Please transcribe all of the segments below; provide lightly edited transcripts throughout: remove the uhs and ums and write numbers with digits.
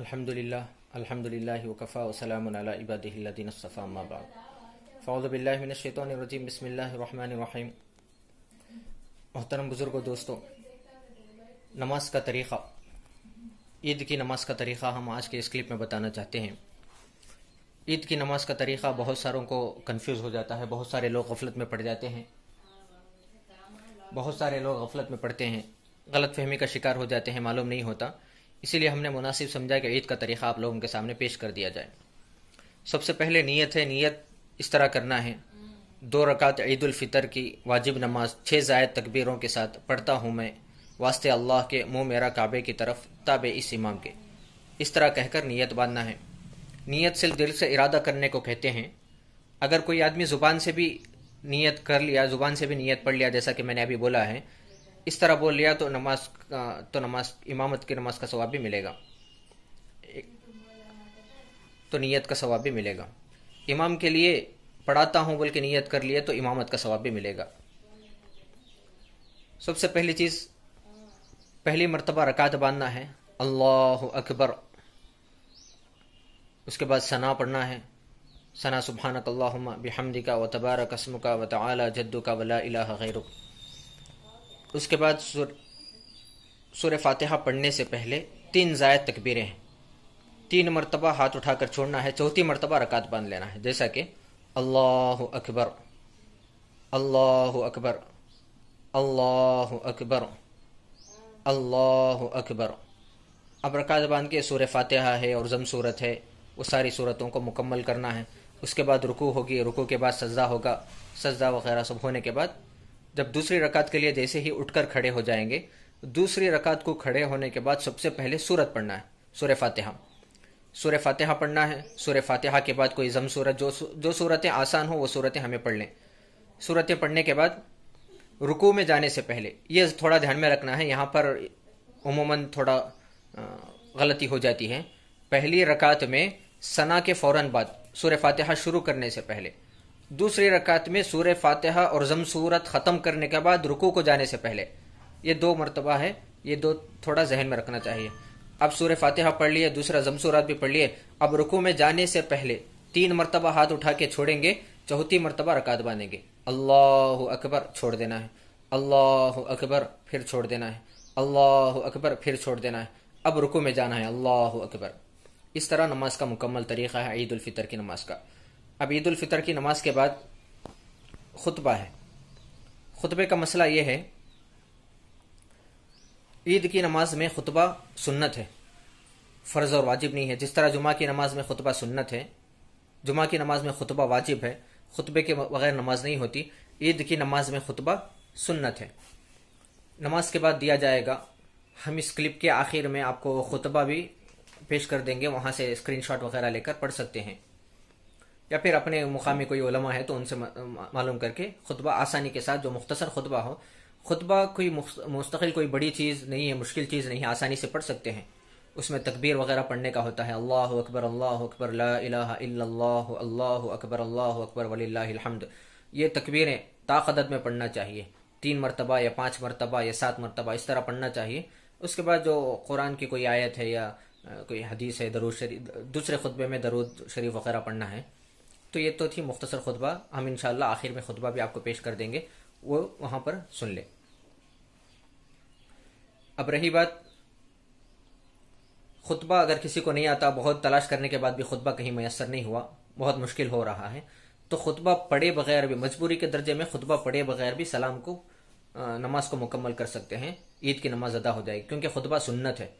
अल्हम्दुलिल्लाह वकफ़ा वसलामुन अला इबादिहिल्लज़ीना इस्तफ़ा अम्मा बाद फ़ऊज़ु बिल्लाहि मिनश शैतानिर रजीम बिस्मिल्लाहिर रहमानिर रहीम। मोहतरम बुज़ुर्गों दोस्तों, नमाज का तरीक़ा, ईद की नमाज का तरीक़ा हम आज के इस क्लिप में बताना चाहते हैं। ईद की नमाज का तरीक़ा बहुत सारों को कन्फ्यूज़ हो जाता है, बहुत सारे लोग गफलत में पड़ जाते हैं, बहुत सारे लोग गफलत में पड़ते हैं, गलत फहमी का शिकार हो जाते हैं, मालूम नहीं होता। इसीलिए हमने मुनासिब समझा कि ईद का तरीक़ा आप लोगों के सामने पेश कर दिया जाए। सबसे पहले नीयत है, नीयत इस तरह करना है, 2 रकात ईदुल फितर की वाजिब नमाज 6 जायद तकबीरों के साथ पढ़ता हूँ मैं, वास्ते अल्लाह के, मुँह मेरा काबे की तरफ, ताबे इस इमाम के। इस तरह कहकर नीयत बांधना है। नीयत सिर्फ दिल से इरादा करने को कहते हैं। अगर कोई आदमी ज़ुबान से भी नीयत कर लिया, ज़ुबान से भी नीयत पढ़ लिया, जैसा कि मैंने अभी बोला है, इस तरह बोल लिया, तो नमाज इमामत की नमाज का सवाब भी मिलेगा, तो नीयत का सवाब भी मिलेगा। इमाम के लिए पढ़ाता हूँ बोल के नीयत कर लिए तो इमामत का सवाब भी मिलेगा। सबसे पहली चीज़, पहली मर्तबा रकात बांधना है, अल्लाहु अकबर, उसके बाद सना पढ़ना है, सना सुबहानक अल्लाहुम्मा बिहम्दिका व तबारक अस्मुका व तआला जद्दुका व ला इलाहा गैरुक। उसके बाद सूरह फातिहा पढ़ने से पहले 3 जायद तकबीरें हैं, 3 मरतबा हाथ उठाकर छोड़ना है, 4थी मरतबा रकात बांध लेना है, जैसा कि अल्लाहु अकबर, अल्लाहु अकबर, अल्लाहु अकबर, अल्लाहु अकबर। अब रकात बांध के सूरह फातिहा है और जम सूरत है, वो सारी सूरतों को मुकम्मल करना है। उसके बाद रुकू होगी, रुकू के बाद सजदा होगा, सजदा वगैरह सब होने के बाद जब दूसरी रकात के लिए जैसे ही उठकर खड़े हो जाएंगे, दूसरी रकात को खड़े होने के बाद सबसे पहले सूरत पढ़ना है, सूरह फातिहा, सूरह फातिहा पढ़ना है। सूरह फातिहा के बाद कोई जम सूरत, जो सूरतें आसान हो वो सूरतें हमें पढ़ लें। सूरतें पढ़ने के बाद रुकू में जाने से पहले, ये थोड़ा ध्यान में रखना है, यहाँ पर उमूमन थोड़ा गलती हो जाती है। पहली रकात में सना के फ़ौरन बाद सूरह फातिहा शुरू करने से पहले, दूसरी रकात में सूरह फातिहा और जम सूरत ख़त्म करने के बाद रुकू को जाने से पहले, ये 2 मरतबा है, ये 2 थोड़ा जहन में रखना चाहिए। अब सूरह फातिहा पढ़ लिए, दूसरा जम सूरत भी पढ़ लिए, अब रुकू में जाने से पहले 3 मरतबा हाथ उठा के छोड़ेंगे, 4थी मरतबा रकात बांधेंगे, अल्लाहु अकबर छोड़ देना है, अल्लाहु अकबर फिर छोड़ देना है, अल्लाहु अकबर फिर छोड़ देना है, अब रुकू में जाना है, अल्लाहु अकबर। इस तरह नमाज का मुकम्मल तरीक़ा है ईद उल फितर की नमाज का। अब ईद उल फितर की नमाज के बाद खुतबा है। खुतबे का मसला ये है, ईद की नमाज में खुतबा सुन्नत है, फ़र्ज़ और वाजिब नहीं है। जिस तरह जुमा की नमाज में खुतबा सुन्नत है, जुमा की नमाज में खुतबा वाजिब है, खुतबे के बगैर नमाज नहीं होती, ईद की नमाज में खुतबा सुन्नत है। नमाज के बाद दिया जाएगा, हम इस क्लिप के आखिर में आपको वो खुतबा भी पेश कर देंगे, वहाँ से स्क्रीनशॉट वगैरह लेकर पढ़ सकते हैं, या फिर अपने मुकामी कोई उलमा है तो उनसे मालूम करके खुतबा आसानी के साथ, जो मुख्तसर खुतबा हो। खुतबा कोई मुस्तकिल कोई बड़ी चीज़ नहीं है, मुश्किल चीज़ नहीं है, आसानी से पढ़ सकते हैं। उसमें तकबीर वगैरह पढ़ने का होता है, अल्लाहु अकबर, अल्लाहु अकबर, ला इलाहा इल्लल्लाह, अल्लाहु अकबर, अल्लाहु अकबर वलिल्लाहिल हम्द। ये तकबीरें ताक़दत में पढ़ना चाहिए, 3 मरतबा या 5 मरतबा या 7 मरतबा इस तरह पढ़ना चाहिए। उसके बाद जो कुरान की कोई आयत है या कोई हदीस है, दरूद शरीफ, दूसरे खुतबे में दरूद शरीफ वगैरह पढ़ना है। तो ये तो थी मुख्तसर खुतबा, हम इंशाअल्लाह आखिर में खुतबा भी आपको पेश कर देंगे, वो वहाँ पर सुन ले। अब रही बात खुतबा, अगर किसी को नहीं आता, बहुत तलाश करने के बाद भी खुतबा कहीं मैसर नहीं हुआ, बहुत मुश्किल हो रहा है, तो खुतबा पढ़े बगैर भी, मजबूरी के दर्जे में खुतबा पढ़े बगैर भी सलाम को, नमाज को मुकम्मल कर सकते हैं, ईद की नमाज अदा हो जाएगी, क्योंकि खुतबा सुन्नत है।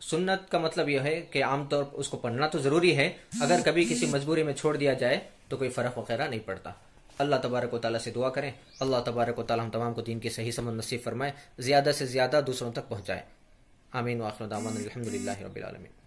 सुन्नत का मतलब यह है कि आमतौर पर उसको पढ़ना तो ज़रूरी है, अगर कभी किसी मजबूरी में छोड़ दिया जाए तो कोई फ़र्क वगैरह नहीं पड़ता। अल्लाह तबारक व तआला से दुआ करें, अल्लाह तबारक व तआला हम तमाम को दीन की सही समझ नसीब फरमाए, ज़्यादा से ज़्यादा दूसरों तक पहुँचाएँ। आमीन व आखिर दावाना अल्हम्दुलिल्लाहि रब्बिल आलमीन।